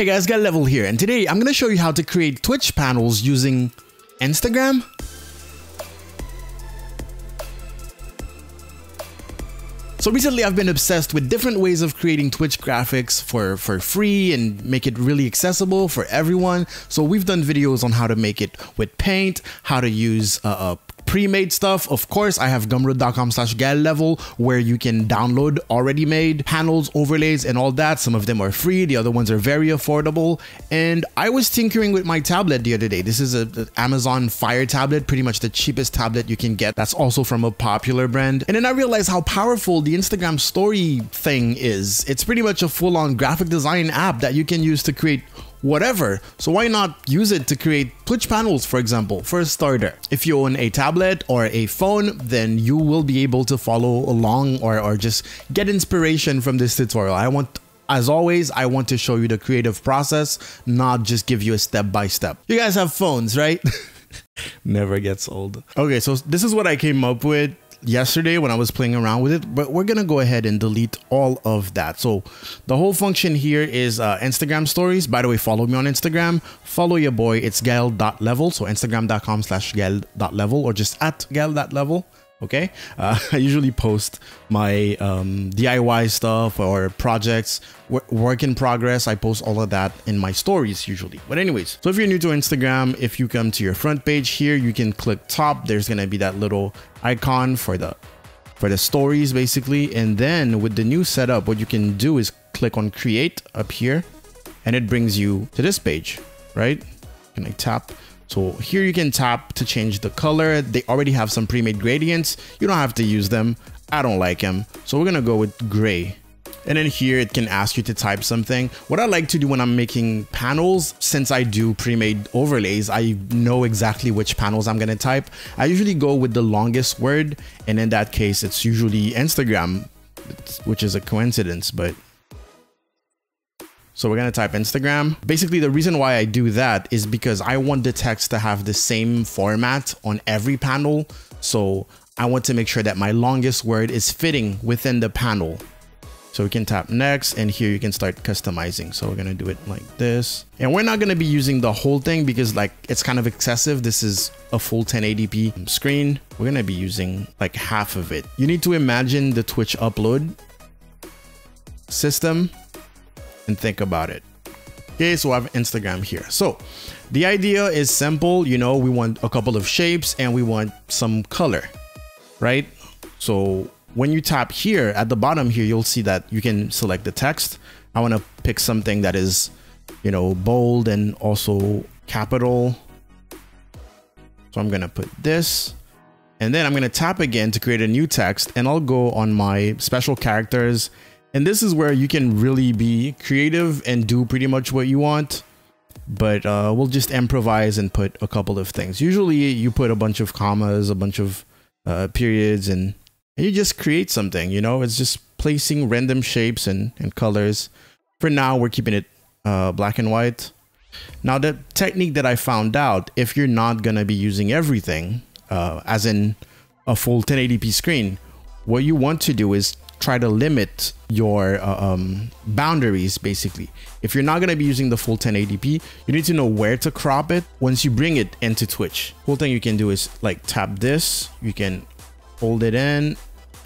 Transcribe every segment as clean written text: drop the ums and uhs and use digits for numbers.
Hey guys, Gael Level here, and today I'm gonna show you how to create Twitch panels using Instagram. So recently I've been obsessed with different ways of creating Twitch graphics for free and make it really accessible for everyone. So we've done videos on how to make it with Paint, how to use pre-made stuff. Of course, I have gumroad.com/Gael Level where you can download already made panels, overlays, and all that. Some of them are free. The other ones are very affordable. And I was tinkering with my tablet the other day. This is an Amazon Fire tablet, pretty much the cheapest tablet you can get. That's also from a popular brand. And then I realized how powerful the Instagram story thing is. It's pretty much a full-on graphic design app that you can use to create whatever. So why not use it to create Twitch panels, for example? For a starter, if you own a tablet or a phone, then you will be able to follow along or just get inspiration from this tutorial. As always, I want to show you the creative process, not just give you a step-by-step. You guys have phones, right? Never gets old. Okay, so this is what I came up with yesterday when I was playing around with it, but we're gonna go ahead and delete all of that. So the whole function here is Instagram stories. By the way, follow me on Instagram, follow your boy, it's Gael.level, so instagram.com/Gael.level or just at Gael.level. Okay, I usually post my DIY stuff or projects, work in progress. I post all of that in my stories usually. But anyways, so if you're new to Instagram, if you come to your front page here, you can click top. There's gonna be that little icon for the stories basically. And then with the new setup, what you can do is click on create up here and it brings you to this page, right? Can I tap? So here you can tap to change the color. They already have some pre-made gradients. You don't have to use them. I don't like them. So we're gonna go with gray. And then here it can ask you to type something. What I like to do when I'm making panels, since I do pre-made overlays, I know exactly which panels I'm gonna type. I usually go with the longest word. And in that case, it's usually Instagram, which is a coincidence, but. So we're gonna type Instagram. Basically, the reason why I do that is because I want the text to have the same format on every panel. So I want to make sure that my longest word is fitting within the panel. So we can tap next, and here you can start customizing. So we're gonna do it like this. And we're not gonna be using the whole thing because like it's kind of excessive. This is a full 1080p screen. We're gonna be using like half of it. You need to imagine the Twitch upload system and think about it. Okay, so I have Instagram here. So the idea is simple. You know, we want a couple of shapes and we want some color, right? So when you tap here at the bottom here, you'll see that you can select the text. I want to pick something that is, you know, bold and also capital. So I'm going to put this and then I'm going to tap again to create a new text and I'll go on my special characters. And this is where you can really be creative and do pretty much what you want. But we'll just improvise and put a couple of things. Usually you put a bunch of commas, a bunch of periods, and you just create something, you know? It's just placing random shapes and colors. For now, we're keeping it black and white. Now, the technique that I found out, if you're not going to be using everything, as in a full 1080p screen, what you want to do is try to limit your boundaries, basically. If you're not gonna be using the full 1080p, you need to know where to crop it once you bring it into Twitch. Cool thing you can do is like tap this, you can hold it in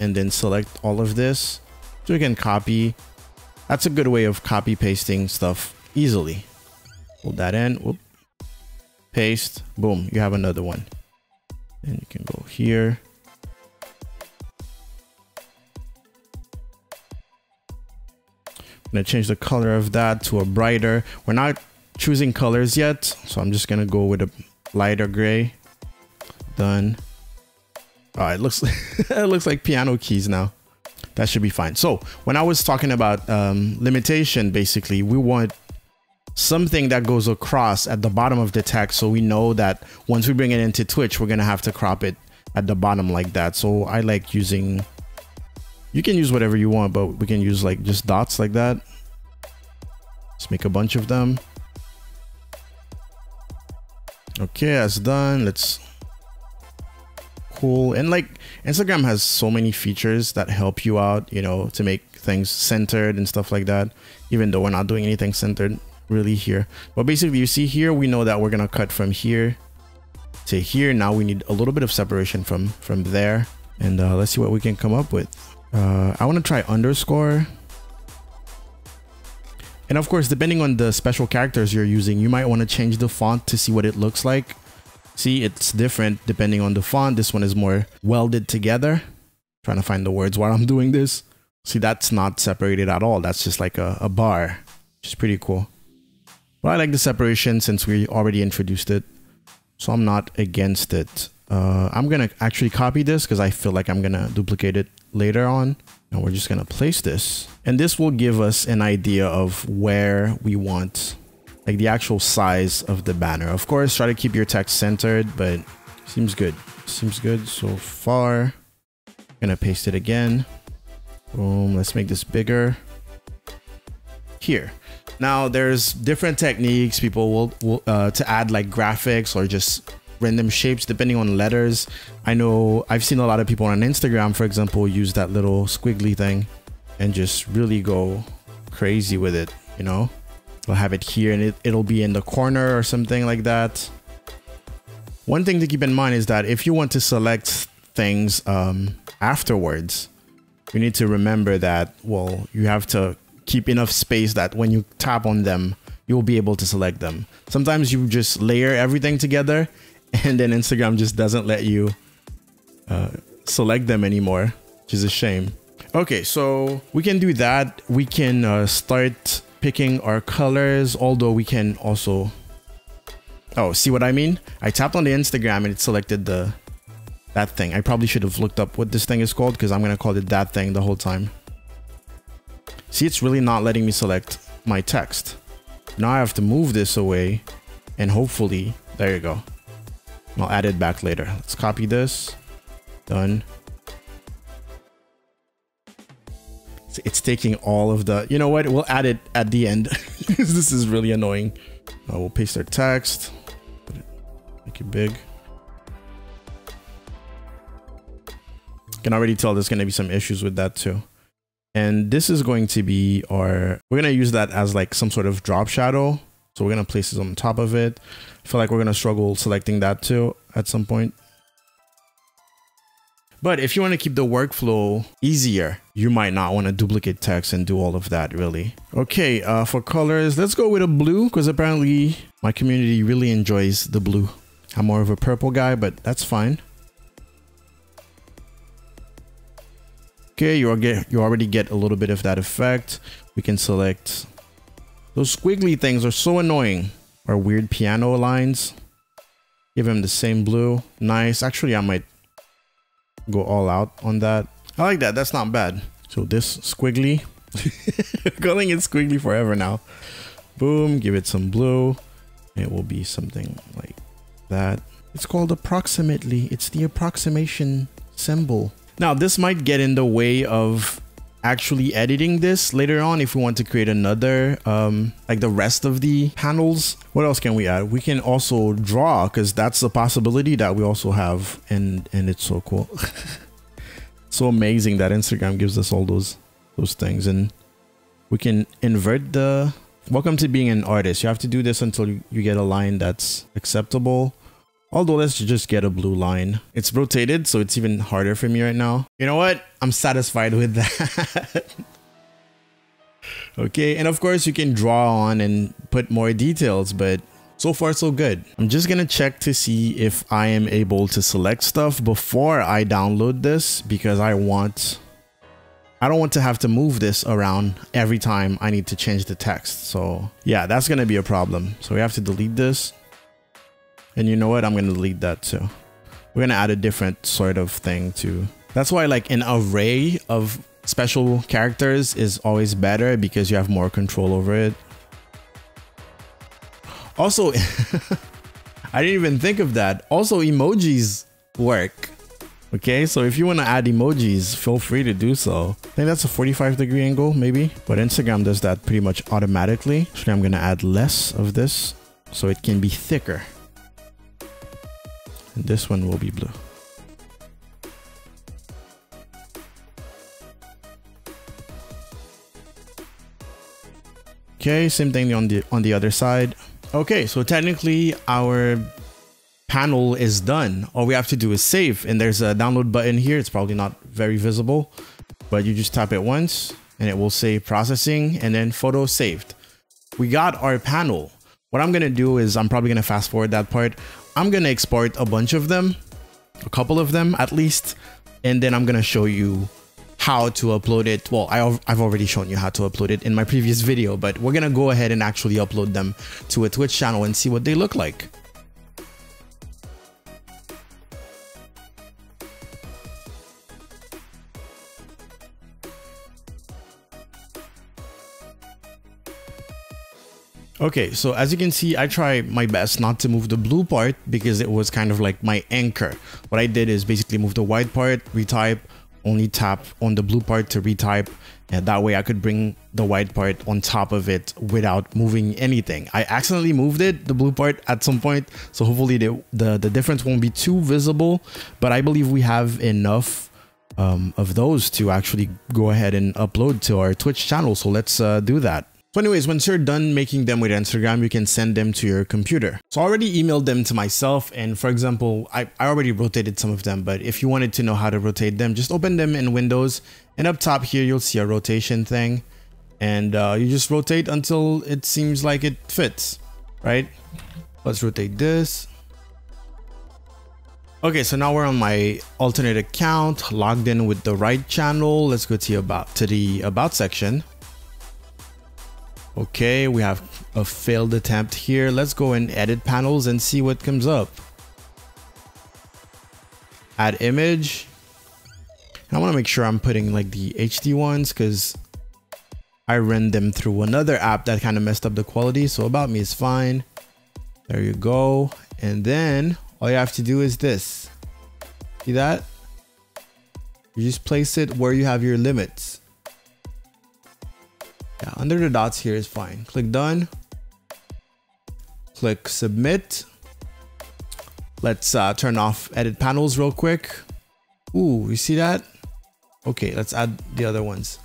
and then select all of this. So you can copy. That's a good way of copy pasting stuff easily. Hold that in, whoop, paste, boom, you have another one. And you can go here. Gonna change the color of that to a brighter. We're not choosing colors yet, so I'm just gonna go with a lighter gray. Done. All right, looks it looks like piano keys now. That should be fine. So when I was talking about limitation, basically we want something that goes across at the bottom of the text, so we know that once we bring it into Twitch, we're gonna have to crop it at the bottom like that. So I like using. You can use whatever you want, but we can use like just dots like that. Let's make a bunch of them. Okay, that's done. Let's cool. And like Instagram has so many features that help you out, you know, to make things centered and stuff like that. Even though we're not doing anything centered, really here. But basically, you see here, we know that we're gonna cut from here to here. Now we need a little bit of separation from there. And let's see what we can come up with. I want to try underscore. And of course, depending on the special characters you're using, you might want to change the font to see what it looks like. See, it's different depending on the font. This one is more welded together. Trying to find the words while I'm doing this. See, that's not separated at all. That's just like a bar, which is pretty cool. But I like the separation since we already introduced it. So I'm not against it. I'm going to actually copy this because I feel like I'm going to duplicate it later on. And we're just going to place this. And this will give us an idea of where we want, like, the actual size of the banner. Of course, try to keep your text centered, but seems good. Seems good so far. I'm going to paste it again. Boom. Let's make this bigger. Here. Now, there's different techniques people will to add like graphics or just random shapes depending on letters. I know I've seen a lot of people on Instagram, for example, use that little squiggly thing and just really go crazy with it, you know? We'll have it here and it'll be in the corner or something like that. One thing to keep in mind is that if you want to select things afterwards, you need to remember that, well, you have to keep enough space that when you tap on them, you'll be able to select them. Sometimes you just layer everything together and then Instagram just doesn't let you select them anymore, which is a shame. Okay, so we can do that. We can start picking our colors, although we can also, oh, see what I mean? I tapped on the Instagram and it selected that thing. I probably should have looked up what this thing is called because I'm gonna call it that thing the whole time. See, it's really not letting me select my text. Now I have to move this away and hopefully, there you go. I'll add it back later. Let's copy this. Done. So it's taking all of the, you know what? We'll add it at the end. This is really annoying. We'll paste our text. Make it big. Can already tell there's going to be some issues with that too. And this is going to be our, we're going to use that as like some sort of drop shadow. So we're going to place this on top of it. I feel like we're going to struggle selecting that too at some point. But if you want to keep the workflow easier, you might not want to duplicate text and do all of that really. Okay, for colors, let's go with a blue because apparently my community really enjoys the blue. I'm more of a purple guy, but that's fine. Okay, you already get a little bit of that effect. We can select those squiggly things are so annoying. Our weird piano lines. Give him the same blue. Nice. Actually, I might go all out on that. I like that. That's not bad. So this squiggly. Calling it squiggly forever now. Boom. Give it some blue. It will be something like that. It's called approximately. It's the approximation symbol. Now, this might get in the way of actually editing this later on if we want to create another, like the rest of the panels. What else can we add? We can also draw because that's the possibility that we also have. And it's so cool. So amazing that Instagram gives us all those things. And we can invert the, welcome to being an artist. You have to do this until you get a line that's acceptable. Although let's just get a blue line. It's rotated, so it's even harder for me right now. You know what? I'm satisfied with that. Okay, and of course you can draw on and put more details, but so far so good. I'm just gonna check to see if I am able to select stuff before I download this because I don't want to have to move this around every time I need to change the text. So yeah, that's gonna be a problem. So we have to delete this. And you know what? I'm going to delete that too. We're going to add a different sort of thing too. That's why like an array of special characters is always better because you have more control over it. Also, I didn't even think of that. Also, emojis work. Okay, so if you want to add emojis, feel free to do so. I think that's a 45-degree angle maybe, but Instagram does that pretty much automatically. Actually, I'm going to add less of this so it can be thicker. And this one will be blue. Okay, same thing on the other side. Okay, so technically our panel is done. All we have to do is save, and there's a download button here. It's probably not very visible, but you just tap it once and it will say processing and then photo saved. We got our panel. What I'm gonna do is I'm probably gonna fast forward that part. I'm gonna export a bunch of them, a couple of them at least, and then I'm gonna show you how to upload it. Well, I've already shown you how to upload it in my previous video, but we're gonna go ahead and actually upload them to a Twitch channel and see what they look like. Okay, so as you can see, I try my best not to move the blue part because it was kind of like my anchor. What I did is basically move the white part, retype, only tap on the blue part to retype, and that way I could bring the white part on top of it without moving anything. I accidentally moved it, the blue part, at some point, so hopefully the difference won't be too visible, but I believe we have enough of those to actually go ahead and upload to our Twitch channel, so let's do that. So anyways, once you're done making them with Instagram, you can send them to your computer. So I already emailed them to myself, and for example, I already rotated some of them, but if you wanted to know how to rotate them, just open them in Windows, and up top here, you'll see a rotation thing, and you just rotate until it seems like it fits, right? Let's rotate this. Okay, so now we're on my alternate account, logged in with the right channel. Let's go to the about section. Okay, we have a failed attempt here. Let's go and edit panels and see what comes up. Add image. And I want to make sure I'm putting like the HD ones because I ran them through another app that kind of messed up the quality. So About Me is fine. There you go. And then all you have to do is this. See that? You just place it where you have your limits. Yeah, under the dots here is fine. Click done. Click submit. Let's turn off edit panels real quick. Ooh, you see that? Okay, let's add the other ones.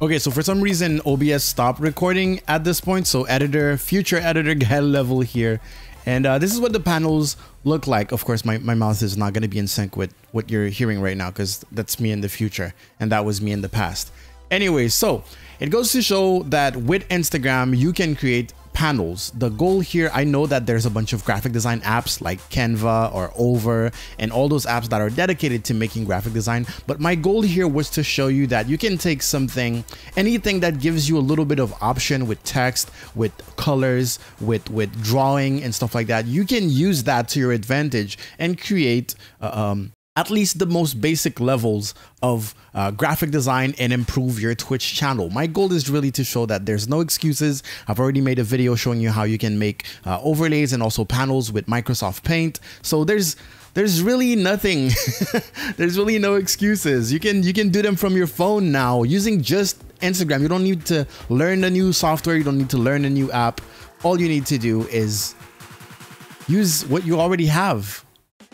Okay, so for some reason, OBS stopped recording at this point. So editor, future editor Gael Level here. And this is what the panels look like. Of course, my mouth is not going to be in sync with what you're hearing right now because that's me in the future. And that was me in the past. Anyway, so it goes to show that with Instagram, you can create panels. The goal here, I know that there's a bunch of graphic design apps like Canva or Over and all those apps that are dedicated to making graphic design, but my goal here was to show you that you can take something, anything that gives you a little bit of option with text, with colors, with drawing and stuff like that. You can use that to your advantage and create at least the most basic levels of graphic design and improve your Twitch channel. My goal is really to show that there's no excuses. I've already made a video showing you how you can make overlays and also panels with Microsoft Paint. So there's really nothing, there's really no excuses. You can do them from your phone now using just Instagram. You don't need to learn a new software. You don't need to learn a new app. All you need to do is use what you already have.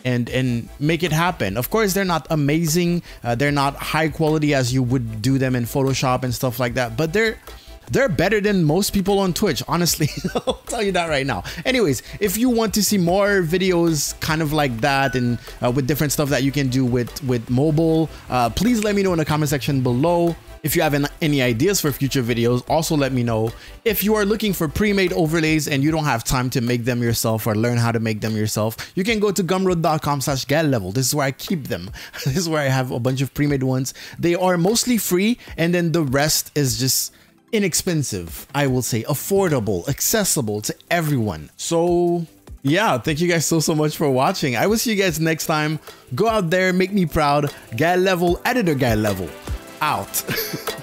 And make it happen. Of course, they're not amazing. They're not high quality as you would do them in Photoshop and stuff like that. But they're better than most people on Twitch, honestly. I'll tell you that right now. Anyways, if you want to see more videos kind of like that and with different stuff that you can do with mobile, please let me know in the comment section below. If you have any ideas for future videos, also let me know. If you are looking for pre-made overlays and you don't have time to make them yourself or learn how to make them yourself, you can go to gumroad.com/gaellevel. This is where I keep them. This is where I have a bunch of pre-made ones. They are mostly free, and then the rest is just inexpensive. I will say affordable, accessible to everyone. So yeah, thank you guys so much for watching. I will see you guys next time. Go out there, make me proud. Gael Level, editor Gael Level. Out.